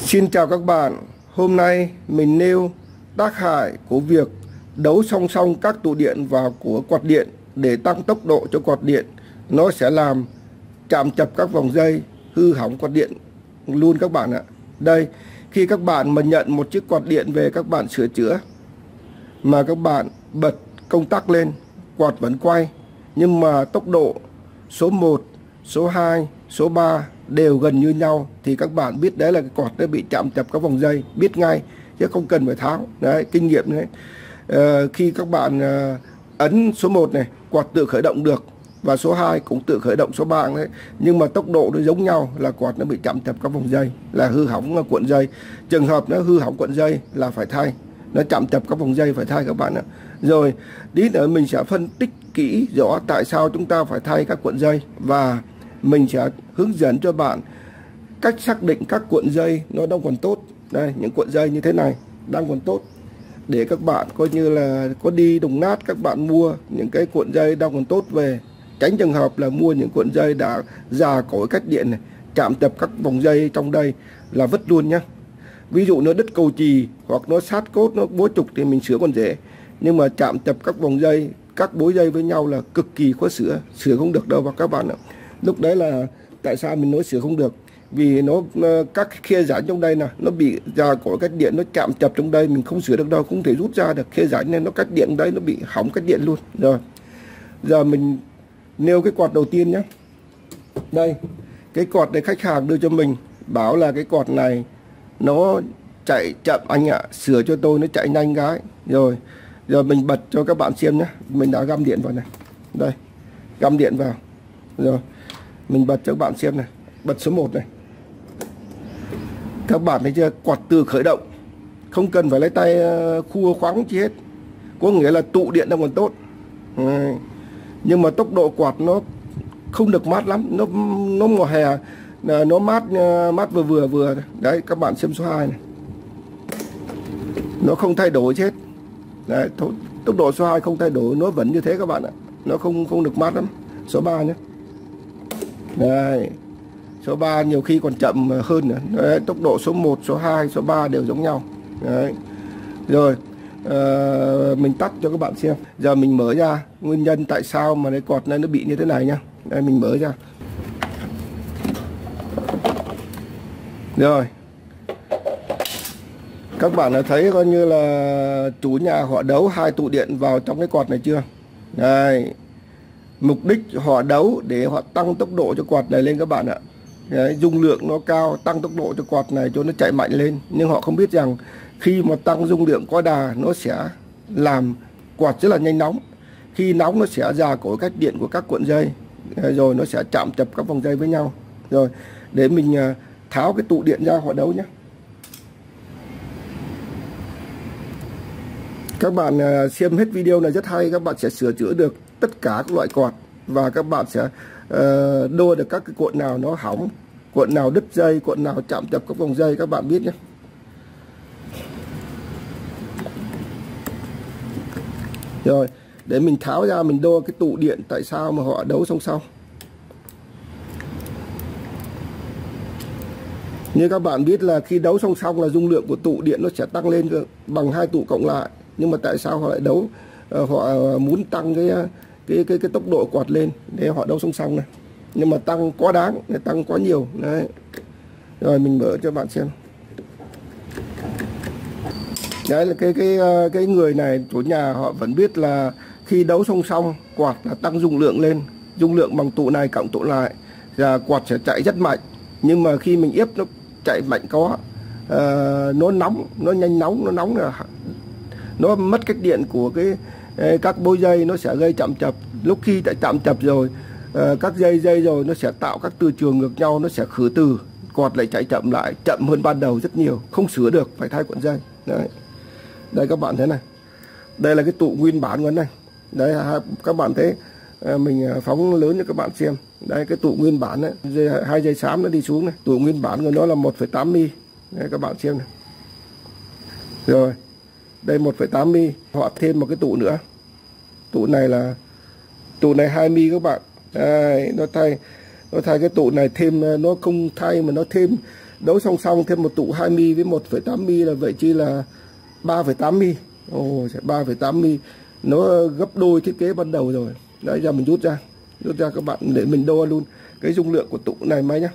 Xin chào các bạn, hôm nay mình nêu tác hại của việc đấu song song các tụ điện và của quạt điện để tăng tốc độ cho quạt điện. Nó sẽ làm chạm chập các vòng dây, hư hỏng quạt điện luôn các bạn ạ. Đây, khi các bạn mà nhận một chiếc quạt điện về các bạn sửa chữa mà các bạn bật công tắc lên, quạt vẫn quay nhưng mà tốc độ số 1, số 2, số 3 đều gần như nhau thì các bạn biết đấy là cái quạt nó bị chạm chập các vòng dây, biết ngay chứ không cần phải tháo. Đấy, kinh nghiệm đấy. Khi các bạn ấn số 1 này, quạt tự khởi động được và số 2 cũng tự khởi động, số 3 đấy, nhưng mà tốc độ nó giống nhau là quạt nó bị chạm chập các vòng dây, là hư hỏng cuộn dây. Trường hợp nó hư hỏng cuộn dây là phải thay, nó chạm chập các vòng dây phải thay các bạn ạ. Rồi tí nữa mình sẽ phân tích kỹ rõ tại sao chúng ta phải thay các cuộn dây và mình sẽ hướng dẫn cho bạn cách xác định các cuộn dây nó đang còn tốt. Đây, những cuộn dây như thế này đang còn tốt để các bạn coi như là có đi Đồng Nát các bạn mua những cái cuộn dây đang còn tốt về, tránh trường hợp là mua những cuộn dây đã già cỗi cách điện này, chạm chập các vòng dây trong đây là vứt luôn nhá. Ví dụ nó đứt cầu chì hoặc nó sát cốt, nó búa trục thì mình sửa còn dễ, nhưng mà chạm chập các vòng dây, các bối dây với nhau là cực kỳ khó sửa, sửa không được đâu và các bạn ạ. Lúc đấy là tại sao mình nói sửa không được, vì nó các khe rãnh trong đây nè, nó bị ra của cách điện, nó chạm chập trong đây mình không sửa được đâu, không thể rút ra được khe rãnh nên nó cách điện đấy, nó bị hỏng cách điện luôn. Rồi giờ mình nêu cái quạt đầu tiên nhé. Đây, cái quạt này khách hàng đưa cho mình bảo là cái quạt này nó chạy chậm anh ạ, sửa cho tôi nó chạy nhanh gái. Rồi giờ mình bật cho các bạn xem nhé. Mình đã găm điện vào này, đây găm điện vào rồi mình bật cho các bạn xem này, bật số 1 này. Các bạn thấy chưa, quạt từ khởi động, không cần phải lấy tay khua khoáng chi hết, có nghĩa là tụ điện đang còn tốt. Nhưng mà tốc độ quạt nó không được mát lắm, nó mùa hè nó mát vừa đấy. Các bạn xem số 2 này, nó không thay đổi chết đấy, tốc độ số 2 không thay đổi, nó vẫn như thế các bạn ạ, nó không được mát lắm. Số 3 nhé. Đây, số 3 nhiều khi còn chậm hơn nữa. Đấy, tốc độ số 1, số 2, số 3 đều giống nhau. Đấy. Rồi, mình tắt cho các bạn xem. Giờ mình mở ra nguyên nhân tại sao mà cái quạt này nó bị như thế này nhá. Đây, mình mở ra. Rồi, các bạn đã thấy coi như là chủ nhà họ đấu hai tụ điện vào trong cái quạt này chưa? Đây, mục đích họ đấu để họ tăng tốc độ cho quạt này lên các bạn ạ. Đấy, dung lượng nó cao, tăng tốc độ cho quạt này cho nó chạy mạnh lên. Nhưng họ không biết rằng khi mà tăng dung lượng quá đà nó sẽ làm quạt rất là nhanh nóng. Khi nóng nó sẽ ra cỗi cách điện của các cuộn dây, rồi nó sẽ chạm chập các vòng dây với nhau. Rồi để mình tháo cái tụ điện ra họ đấu nhé. Các bạn xem hết video này rất hay, các bạn sẽ sửa chữa được tất cả các loại quạt và các bạn sẽ đo được các cái cuộn nào nó hỏng, cuộn nào đứt dây, cuộn nào chạm chập các vòng dây các bạn biết nhé. Rồi, để mình tháo ra mình đo cái tụ điện tại sao mà họ đấu song song. Như các bạn biết là khi đấu song song là dung lượng của tụ điện nó sẽ tăng lên bằng hai tụ cộng lại. Nhưng mà tại sao họ lại đấu, họ muốn tăng cái tốc độ quạt lên để họ đấu song song này, nhưng mà tăng quá đáng, tăng quá nhiều đấy. Rồi mình mở cho bạn xem. Đấy là cái người này, chủ nhà họ vẫn biết là khi đấu song song quạt là tăng dung lượng lên, dung lượng bằng tụ này cộng tụ lại là quạt sẽ chạy rất mạnh, nhưng mà khi mình ép nó chạy mạnh quá, nó nóng, nó nhanh nóng, nó nóng là nó mất cách điện của các bối dây, nó sẽ gây chạm chập. Lúc khi đã chạm chập rồi các dây rồi nó sẽ tạo các từ trường ngược nhau, nó sẽ khử từ, quạt lại chạy chậm lại, chậm hơn ban đầu rất nhiều, không sửa được, phải thay cuộn dây. Đấy, đây các bạn thấy này, đây là cái tụ nguyên bản của nó này. Đấy, các bạn thấy mình phóng lớn cho các bạn xem. Đây cái tụ nguyên bản đấy, hai dây xám nó đi xuống này, tụ nguyên bản của nó là 1,8 mm. Đấy các bạn xem này. Rồi đây 1,8 mm, họ thêm một cái tụ nữa, tụ này là tụ này 2 mm các bạn. Đây, nó thay cái tụ này thêm, nó không thay mà nó thêm Đấu song song thêm một tụ 2mm với 1,8mm là vậy chi là 3,8mm. Ồ, 3,8mm. Nó gấp đôi thiết kế ban đầu rồi. Đấy, giờ mình rút ra. Rút ra các bạn để mình đo luôn cái dung lượng của tụ này máy nhá.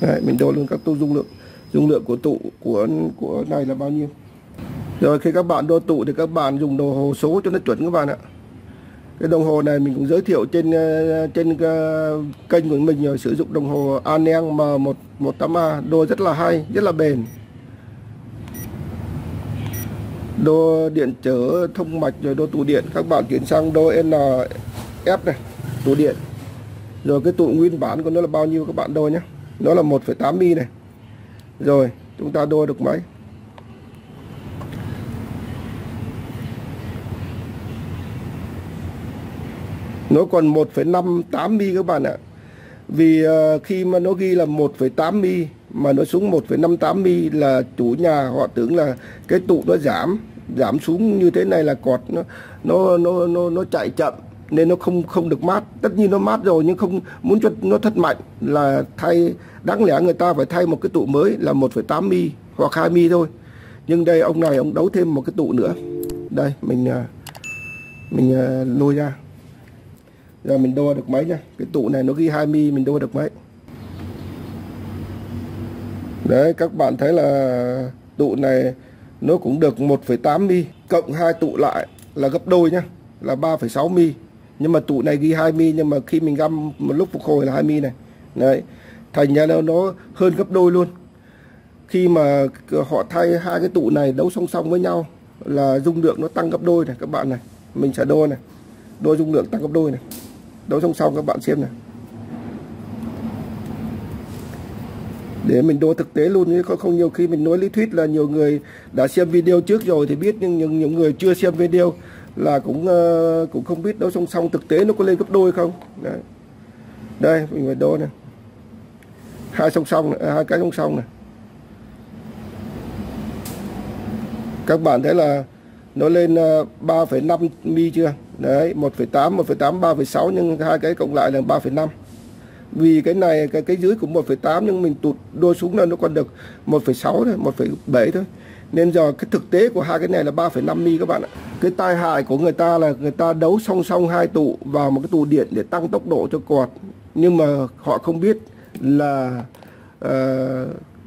Đấy, mình đo luôn các tụ dung lượng. Dung lượng của tụ của này là bao nhiêu. Rồi khi các bạn đo tụ thì các bạn dùng đồng hồ số cho nó chuẩn các bạn ạ. Cái đồng hồ này mình cũng giới thiệu trên kênh của mình rồi, sử dụng đồng hồ Aneng M118A, đo rất là hay, rất là bền. Đo điện trở thông mạch rồi đo tụ điện, các bạn chuyển sang đo NF này, tụ điện. Rồi cái tụ nguyên bản của nó là bao nhiêu các bạn đo nhé. Nó là 1,8mm này. Rồi, chúng ta đo được mấy? Nó còn 1,58mm các bạn ạ. Vì khi mà nó ghi là 1,8mm mà nó xuống 1,58mm là chủ nhà họ tưởng là cái tụ nó giảm xuống như thế này là cọt nó chạy chậm nên nó không được mát. Tất nhiên nó mát rồi nhưng không muốn cho nó thật mạnh là thay, đáng lẽ người ta phải thay một cái tụ mới là 1,8mm hoặc 2mm thôi. Nhưng đây ông này ông đấu thêm một cái tụ nữa. Đây mình lôi ra. Giờ mình đo được mấy nha. Cái tụ này nó ghi 2mm mình đo được mấy. Đấy các bạn thấy là tụ này nó cũng được 1,8mm, cộng hai tụ lại là gấp đôi nhá, là 3,6mm. Nhưng mà tụ này ghi 2mm nhưng mà khi mình găm một lúc phục hồi là 2mm này. Đấy, thành ra nó hơn gấp đôi luôn. Khi mà họ thay hai cái tụ này đấu song song với nhau là dung lượng nó tăng gấp đôi này các bạn này. Mình sẽ đo này. Đo dung lượng tăng gấp đôi này. Đấu song song các bạn xem này. Để mình đo thực tế luôn, không nhiều khi mình nói lý thuyết là nhiều người đã xem video trước rồi thì biết, nhưng những người chưa xem video là cũng không biết đấu song song thực tế nó có lên gấp đôi không. Đấy. Đây mình phải đo này. Hai song song này, hai cái song song này. Các bạn thấy là nó lên 3,5mm chưa? Đấy, 1,8, 1,8, 3,6 nhưng hai cái cộng lại là 3,5. Vì cái này cái dưới cũng 1,8 nhưng mình tụt đôi xuống là nó còn được 1,6 thôi, 1,7 thôi. Nên giờ cái thực tế của hai cái này là 3,5mm các bạn ạ. Cái tai hại của người ta là người ta đấu song song hai tụ vào một cái tụ điện để tăng tốc độ cho quạt. Nhưng mà họ không biết là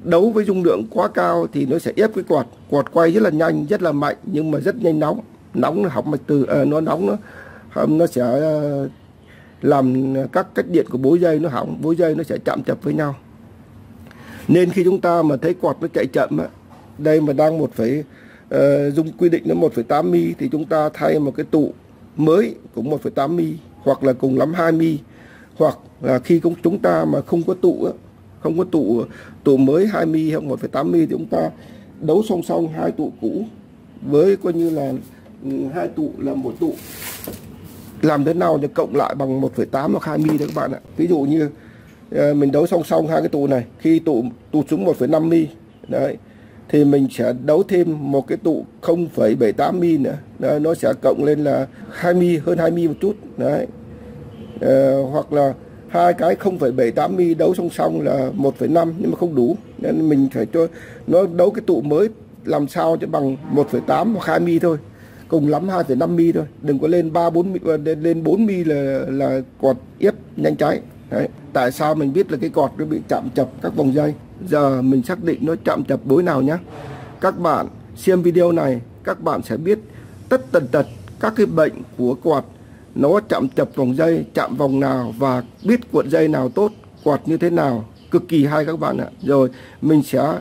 đấu với dung lượng quá cao thì nó sẽ ép cái quạt quay rất là nhanh, rất là mạnh nhưng mà rất nhanh nóng. Nóng học mạch từ nó nóng nó sẽ làm các cách điện của bối dây nó hỏng, bối dây nó sẽ chạm chập với nhau. Nên khi chúng ta mà thấy quạt nó chạy chậm á, đây mà đang dùng quy định nó 1,8mm thì chúng ta thay một cái tụ mới cũng 1,8mm hoặc là cùng lắm 2mm, hoặc là khi chúng ta mà không có tụ á, không có tụ mới 2mm hoặc 1,8mm thì chúng ta đấu song song hai tụ cũ với coi như là hai tụ là một tụ, làm thế nào để cộng lại bằng 1,8 hoặc 2mm đấy các bạn ạ. Ví dụ như mình đấu song song hai cái tụ này, khi tụ tụt xuống 1,5mm đấy thì mình sẽ đấu thêm một cái tụ 0,78mm nữa đấy, nó sẽ cộng lên là 2mm, hơn 2mm một chút đấy. Hoặc là hai cái 0,78mm đấu song song là 1,5 nhưng mà không đủ nên mình phải cho nó đấu cái tụ mới làm sao cho bằng 1,8 hoặc 2mm thôi, cùng lắm 2,5mm thôi, đừng có lên 4mm là cọt ép nhanh cháy. Đấy. Tại sao mình biết là cái cọt nó bị chạm chập các vòng dây? Giờ mình xác định nó chạm chập bối nào nhé. Các bạn xem video này các bạn sẽ biết tất tần tật các cái bệnh của cọt, nó chạm chập vòng dây, chạm vòng nào và biết cuộn dây nào tốt, quạt như thế nào, cực kỳ hay các bạn ạ. Rồi mình sẽ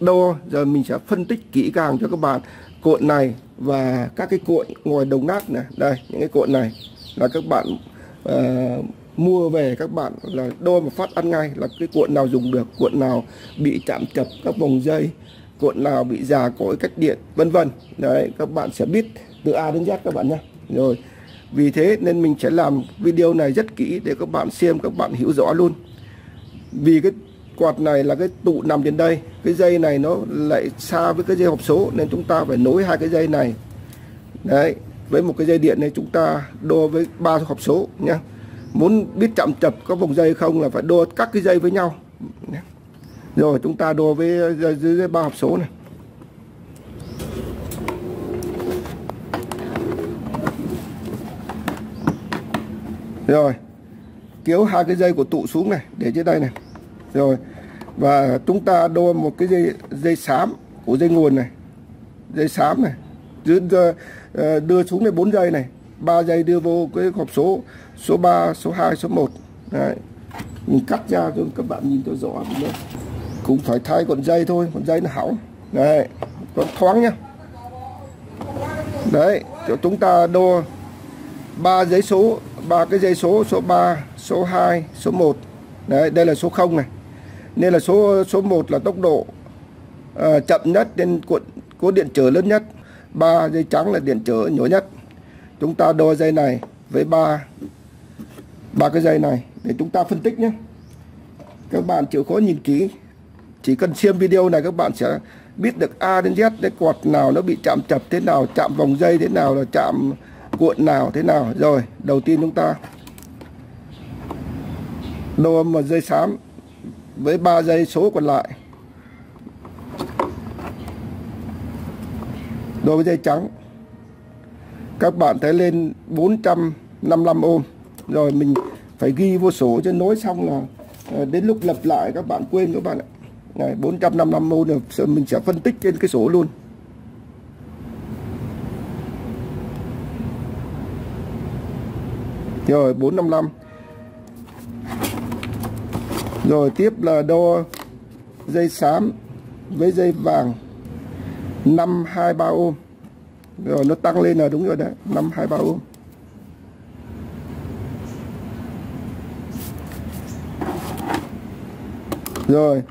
đo, rồi mình sẽ phân tích kỹ càng cho các bạn cuộn này và các cái cuộn ngoài đồng nát này. Đây, những cái cuộn này là các bạn mua về các bạn là đo một phát ăn ngay là cái cuộn nào dùng được, cuộn nào bị chạm chập các vòng dây, cuộn nào bị già cỗi cách điện, vân vân. Đấy, các bạn sẽ biết từ A đến Z các bạn nhé. Rồi, vì thế nên mình sẽ làm video này rất kỹ để các bạn xem, các bạn hiểu rõ luôn. Vì cái quạt này là cái tụ nằm trên đây, cái dây này nó lại xa với cái dây hộp số nên chúng ta phải nối hai cái dây này đấy với một cái dây điện này, chúng ta đo với 3 hộp số nhé. Muốn biết chạm chập có vòng dây không là phải đo các cái dây với nhau. Rồi chúng ta đua với dưới ba hộp số này. Rồi kéo hai cái dây của tụ xuống này, để trên đây này. Rồi và chúng ta đo một cái dây xám của dây nguồn này, dây xám này đưa xuống này 4 dây này, 3 dây đưa vô cái hộp số, số 3, số 2, số 1. Đấy, mình cắt ra cho các bạn nhìn cho rõ. Cũng phải thay con dây thôi, con dây nó hỏng. Đấy, còn thoáng nhá. Đấy, cho chúng ta đo 3 dây số, 3 cái dây số, số 3, số 2, số 1. Đấy, đây là số 0 này. Nên là số 1 là tốc độ chậm nhất, nên có điện trở lớn nhất. 3 dây trắng là điện trở nhỏ nhất. Chúng ta đo dây này với 3 cái dây này để chúng ta phân tích nhé. Các bạn chịu khó nhìn kỹ. Chỉ cần xem video này các bạn sẽ biết được A đến Z, cái quạt nào nó bị chạm chập thế nào, chạm vòng dây thế nào, là chạm cuộn nào thế nào. Rồi, đầu tiên chúng ta đo một dây xám với 3 dây số còn lại. Đo với dây trắng. Các bạn thấy lên 455 ôm. Rồi mình phải ghi vô sổ cho nối, xong là đến lúc lập lại các bạn quên các bạn ạ. Này, 455 ôm rồi mình sẽ phân tích trên cái sổ luôn. Rồi 455. Rồi tiếp là đo dây xám với dây vàng 523 ôm. Rồi nó tăng lên là đúng rồi đấy, 523 ôm. Rồi,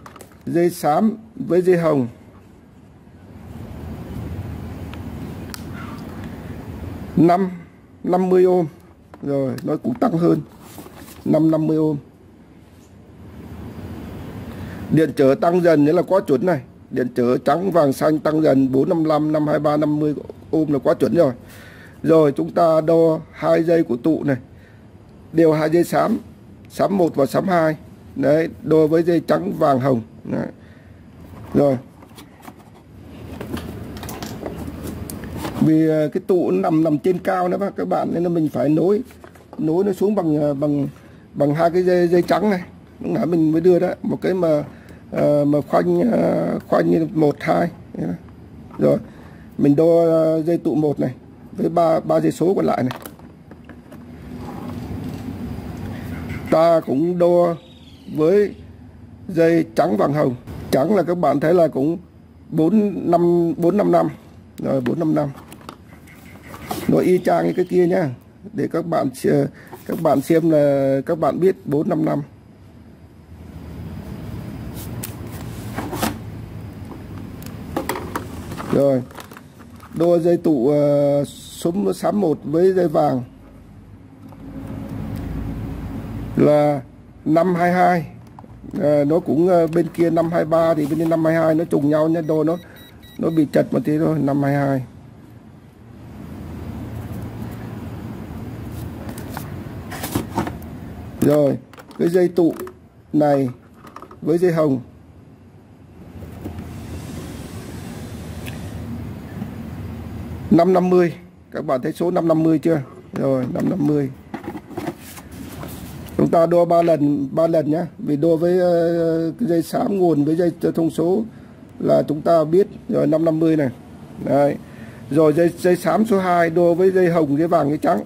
dây xám với dây hồng. Năm 50 ôm. Rồi, nó cũng tăng hơn. 550 ôm. Điện trở tăng dần, nghĩa là quá chuẩn này. Điện trở trắng vàng xanh tăng dần, 455, 523, 50 ôm là quá chuẩn rồi. Rồi chúng ta đo hai dây của tụ này, đều hai dây xám, xám 1 và xám 2. Đấy, đo với dây trắng vàng hồng. Đấy. Rồi. Vì cái tụ nó nằm trên cao nữa các bạn, nên là mình phải nối nó xuống bằng hai cái dây trắng này. Lúc nãy mình mới đưa đó, một cái mà khoanh 1 2. Rồi, mình đo dây tụ 1 này với 3 dây số còn lại này. Ta cũng đo với dây trắng vàng hồng. Trắng là các bạn thấy là cũng 455. Rồi 455. Nó y chang như cái kia nhá, để các bạn xem là các bạn biết 455. Rồi, đo dây tụ số xám 1 với dây vàng là 522. Nó cũng bên kia 523 thì bên đây 522, nó trùng nhau nha, đo nó bị chật một tí thôi, 522. Rồi, cái dây tụ này với dây hồng. Năm 50, các bạn thấy số 550 chưa? Rồi 550. Chúng ta đo 3 lần nhá, vì đo với dây xám nguồn với dây thông số là chúng ta biết rồi, 550 này. Đấy. Rồi dây xám số 2 đo với dây hồng, dây vàng, dây trắng.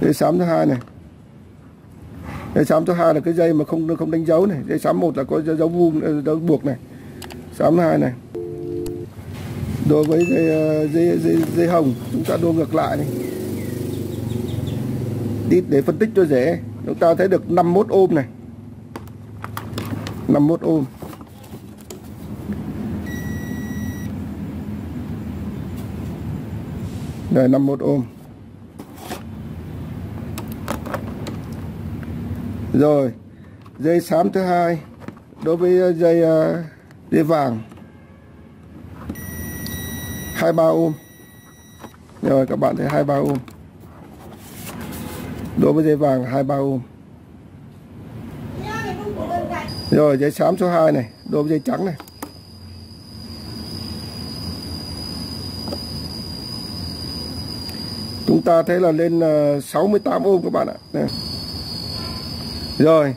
Dây xám số 2 này. Dây xám số 2 là cái dây mà không đánh dấu này, dây xám 1 là có dấu vuông, dấu buộc này. Xám 2 này. Đối với dây hồng chúng ta đua ngược lại này, đi để phân tích cho dễ. Chúng ta thấy được 51 ôm này, 51 ôm. Đây 51 ôm. Rồi dây xám thứ hai đối với dây vàng 23 ôm. Rồi các bạn thấy 23 ôm. Đối với dây vàng 23 ôm. Rồi giấy xám số 2 này, đôm giấy trắng này. Chúng ta thấy là lên 68 ôm các bạn ạ. Đây. Rồi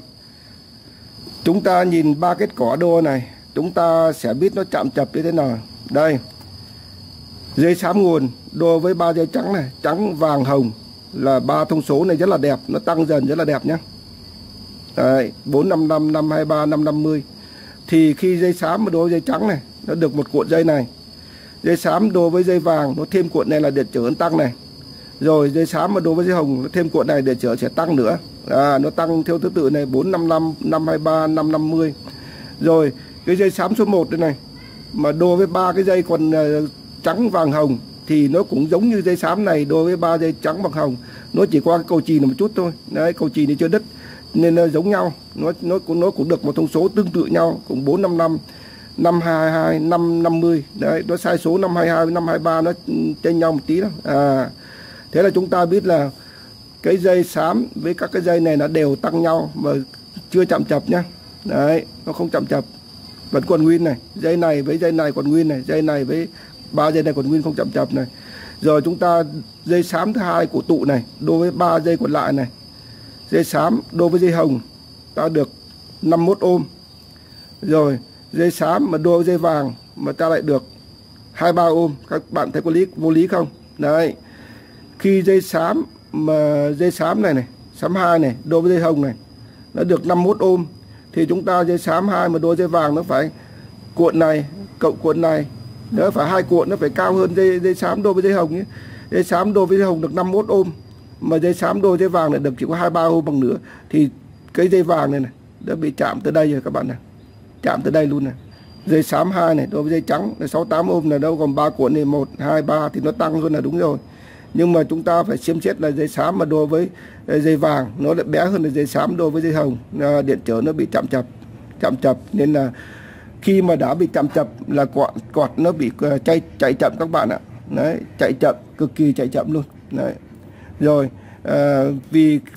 chúng ta nhìn ba kết quả đô này, chúng ta sẽ biết nó chạm chập như thế nào. Đây, dây xám nguồn đô với ba dây trắng này, trắng vàng hồng là ba thông số này rất là đẹp, nó tăng dần rất là đẹp nhé. Đấy, 455, 523, 550. Thì khi dây xám đô với dây trắng này, nó được một cuộn dây này. Dây xám đô với dây vàng, nó thêm cuộn này là điện trở ấn tăng này. Rồi dây xám mà đô với dây hồng, nó thêm cuộn này điện trở sẽ tăng nữa. Nó tăng theo thứ tự này, 455, 523, 550. Rồi cái dây xám số 1 đây này, mà đô với ba cái dây còn trắng vàng hồng, thì nó cũng giống như dây xám này đô với ba dây trắng vàng hồng, nó chỉ qua cái cầu chì một chút thôi. Đấy, cầu chì thì chưa đứt nên nó giống nhau, nó cũng được một thông số tương tự nhau, cũng 455, 522, 550. Đấy, nó sai số 522 với 523, nó chênh nhau một tí đó. Thế là chúng ta biết là cái dây xám với các cái dây này nó đều tăng nhau mà chưa chạm chập nhá. Đấy, nó không chạm chập, vẫn còn nguyên này, dây này với dây này còn nguyên này, dây này với ba dây này còn nguyên, không chậm chập này. Rồi chúng ta dây xám thứ hai của tụ này đô với ba dây còn lại này, dây xám đô với dây hồng ta được 51 ôm. Rồi dây xám mà đô với dây vàng mà ta lại được 23 ôm. Các bạn thấy có lý vô lý không? Đấy, khi dây xám mà dây xám này này, xám hai này đô với dây hồng này, nó được 51 ôm. Thì chúng ta dây xám hai mà đôi dây vàng nó phải cuộn này cộng cuộn này, nó phải hai cuộn, nó phải cao hơn dây xám đôi với dây hồng nhé. Dây xám đôi với dây hồng được 51 ôm, mà dây xám đôi dây vàng lại được chỉ có 23 ôm bằng nữa. Thì cái dây vàng này này đã bị chạm tới đây rồi các bạn này, chạm tới đây luôn này. Dây xám hai này đôi với dây trắng là 68 ôm là đâu còn ba cuộn này, 1, 2, 3 thì nó tăng luôn là đúng rồi. Nhưng mà chúng ta phải xem xét là dây xám mà đô với dây vàng nó lại bé hơn là dây xám đô với dây hồng, điện trở nó bị chạm chập. Nên là khi mà đã bị chạm chập là quạt nó bị chạy chậm các bạn ạ. Đấy, chạy chậm, cực kỳ chạy chậm luôn. Đấy. Rồi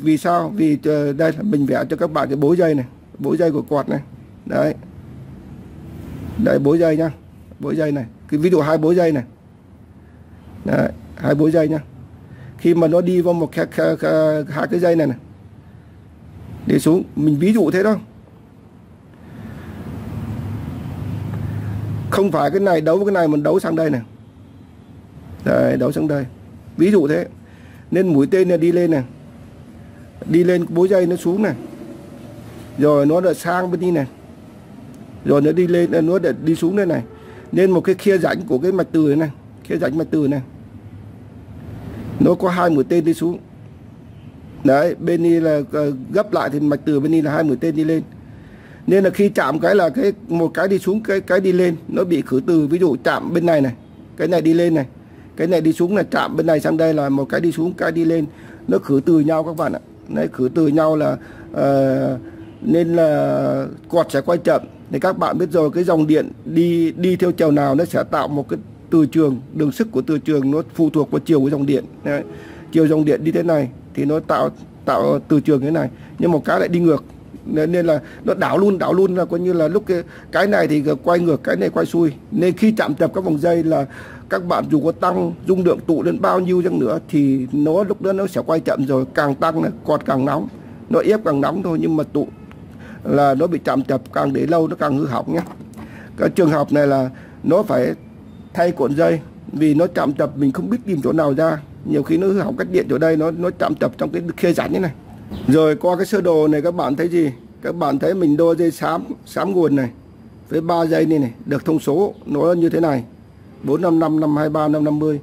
vì sao? Vì đây là mình vẽ cho các bạn cái bối dây này, bối dây của quạt này. Đấy, đây bối dây nhá, bối dây này, cái ví dụ hai bối dây này. Đấy, hai bối dây nhá. Khi mà nó đi vào một hai cái dây này này, đi xuống, mình ví dụ thế đó. Không phải cái này đấu với cái này, mình đấu sang đây này. Đấy, đấu sang đây. Ví dụ thế. Nên mũi tên này đi lên này, đi lên bối dây nó xuống này. Rồi nó lại sang bên đi này. Rồi nó đi lên, nó lại đi xuống đây này. Nên một cái khe rãnh của cái mạch từ này, khe rãnh mạch từ này, nó có hai mũi tên đi xuống. Đấy, bên đi là gấp lại thì mạch từ bên đi là hai mũi tên đi lên. Nên là khi chạm cái là cái một cái đi xuống, cái đi lên, nó bị khử từ. Ví dụ chạm bên này này, cái này đi lên này, cái này đi xuống, là chạm bên này sang đây là một cái đi xuống, cái đi lên, nó khử từ nhau các bạn ạ. Đấy, khử từ nhau là nên là quạt sẽ quay chậm. Thì các bạn biết rồi, cái dòng điện đi theo chiều nào nó sẽ tạo một cái từ trường, đường sức của từ trường nó phụ thuộc vào chiều của dòng điện. Đấy, chiều dòng điện đi thế này thì nó tạo từ trường thế này, nhưng một cái lại đi ngược, nên là nó đảo luôn là coi như là lúc cái này thì quay ngược, cái này quay xuôi. Nên khi chạm chập các vòng dây là các bạn dù có tăng dung lượng tụ lên bao nhiêu chăng nữa thì nó lúc đó nó sẽ quay chậm. Rồi càng tăng là quạt càng nóng, nó ép càng nóng thôi, nhưng mà tụ là nó bị chạm chập, càng để lâu nó càng hư hỏng nhé. Cái trường hợp này là nó phải thay cuộn dây, vì nó chạm chập mình không biết tìm chỗ nào ra. Nhiều khi nó hư hỏng cách điện chỗ đây, nó chạm chập trong cái khe rãnh như này. Rồi qua cái sơ đồ này các bạn thấy gì? Các bạn thấy mình đôi dây xám nguồn này với ba dây này này, được thông số nó như thế này, 455, 523, 550.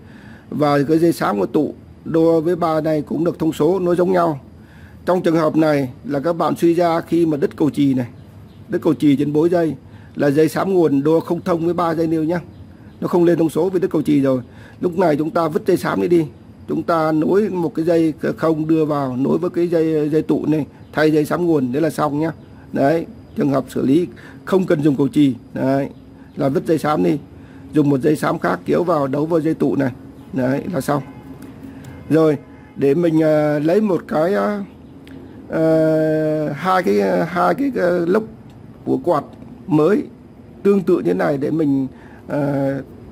Và cái dây xám của tụ đôi với ba này cũng được thông số nó giống nhau. Trong trường hợp này là các bạn suy ra khi mà đứt cầu chì này, đứt cầu chì trên bối dây là dây xám nguồn đôi không thông với ba dây nêu nhá. Nó không lên thông số với đứt cầu chì rồi. Lúc này chúng ta vứt dây xám đi, chúng ta nối một cái dây không đưa vào, nối với cái dây tụ này, thay dây xám nguồn, đấy là xong nhá. Đấy, trường hợp xử lý không cần dùng cầu chì, đấy là vứt dây xám đi, dùng một dây xám khác kéo vào đấu vào dây tụ này, đấy là xong. Rồi để mình lấy một cái hai cái lốc của quạt mới tương tự như này để mình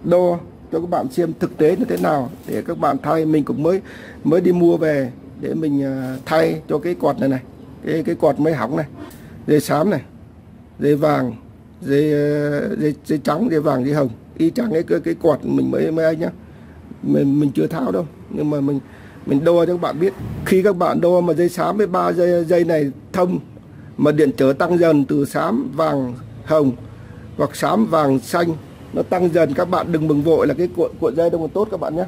đo cho các bạn xem thực tế như thế nào, để các bạn thay. Mình cũng mới đi mua về để mình thay cho cái quạt này này, cái quạt máy hỏng này, dây xám này, dây vàng, dây trắng, dây vàng, dây hồng, y chang cái quạt mình mới ấy nhá. Mình chưa tháo đâu, nhưng mà mình đo cho các bạn biết. Khi các bạn đo mà dây xám với ba dây này thông mà điện trở tăng dần từ xám vàng hồng hoặc xám vàng xanh, nó tăng dần, các bạn đừng bừng vội là cái cuộn dây đâu còn tốt các bạn nhé.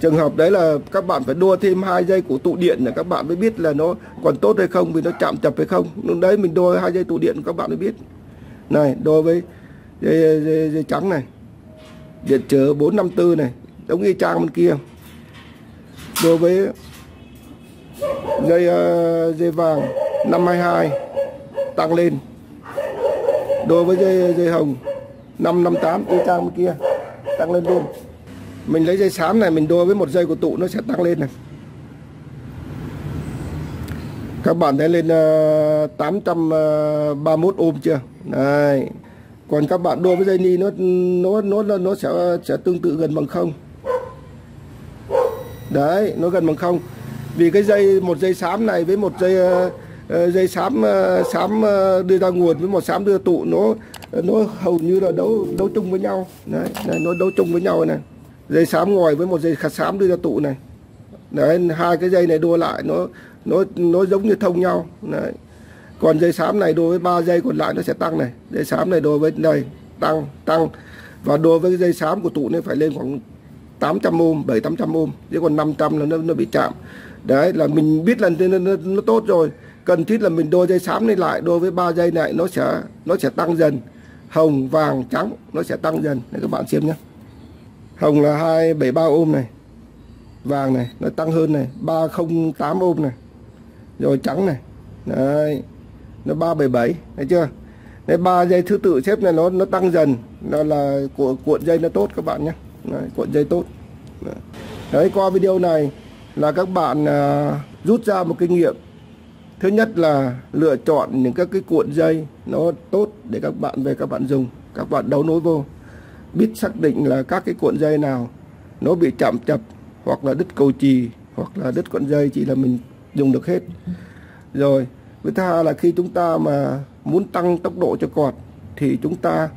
Trường hợp đấy là các bạn phải đua thêm 2 dây của tụ điện để các bạn mới biết là nó còn tốt hay không, vì nó chạm chập hay không. Lúc đấy mình đôi 2 dây tụ điện các bạn mới biết. Này, đôi với dây trắng này, điện trở 454 này, giống y chang bên kia. Đôi với dây vàng 522 tăng lên. Đôi với dây hồng 558 y chang bên kia, tăng lên luôn. Mình lấy dây xám này mình đôi với 1 dây của tụ, nó sẽ tăng lên này. Các bạn thấy lên 831 ohm chưa? Đây. Còn các bạn đôi với dây ni nó sẽ tương tự gần bằng 0. Đấy, nó gần bằng 0. Vì cái dây, 1 dây xám này với 1 dây xám đưa ra nguồn với 1 xám đưa tụ, nó hầu như là đấu chung với nhau. Đấy, này, nó đấu chung với nhau này. Dây xám ngoài với 1 dây xám đưa ra tụ này. Đấy, 2 cái dây này đua lại nó giống như thông nhau. Đấy. Còn dây xám này đối với 3 dây còn lại nó sẽ tăng này. Dây xám này đối với này tăng, và đối với dây xám của tụ này phải lên khoảng 800 ohm, 700-800 ohm, chứ còn 500 là nó bị chạm. Đấy là mình biết là nó tốt rồi. Cần thiết là mình đôi dây xám này lại, đối với 3 dây này nó sẽ tăng dần. Hồng, vàng, trắng nó sẽ tăng dần. Để các bạn xem nhé. Hồng là 273 ohm này. Vàng này nó tăng hơn này, 308 ohm này. Rồi trắng này. Đấy. Nó 377, thấy chưa? Đấy, 3 dây thứ tự xếp này nó tăng dần, nó là cuộn dây nó tốt các bạn nhé. Đấy, cuộn dây tốt. Đấy, qua video này là các bạn rút ra một kinh nghiệm. Thứ nhất là lựa chọn những cái cuộn dây nó tốt để các bạn về các bạn dùng, các bạn đấu nối vô. Biết xác định là các cái cuộn dây nào nó bị chạm chập hoặc là đứt cầu chì hoặc là đứt cuộn dây chỉ là mình dùng được hết. Rồi, với thứ hai là khi chúng ta mà muốn tăng tốc độ cho quạt thì chúng ta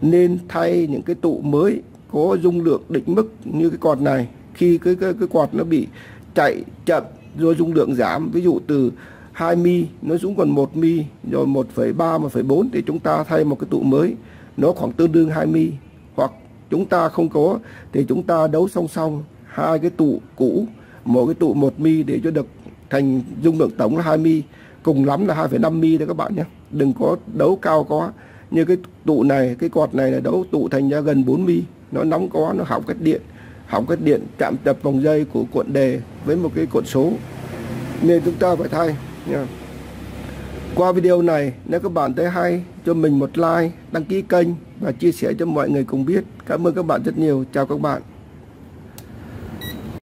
nên thay những cái tụ mới có dung lượng định mức như cái quạt này. Khi cái quạt nó bị chạy chậm rồi dung lượng giảm, ví dụ từ 2 mi nó xuống còn 1 mi, rồi 1,3, 1,4 thì chúng ta thay một cái tụ mới nó khoảng tương đương 2 mi. Hoặc chúng ta không có thì chúng ta đấu song song 2 cái tụ cũ, mỗi cái tụ 1 mi để cho được thành dung lượng tổng là 2 mi, cùng lắm là 2,5 mi đấy các bạn nhé. Đừng có đấu cao quá, như cái tụ này, cái quạt này là đấu tụ thành ra gần 4 mi, nó nóng quá, nó hỏng cách điện, chạm chập vòng dây của cuộn đề với một cái cuộn số, nên chúng ta phải thay nha. Qua video này, nếu các bạn thấy hay cho mình một like, đăng ký kênh và chia sẻ cho mọi người cùng biết. Cảm ơn các bạn rất nhiều. Chào các bạn.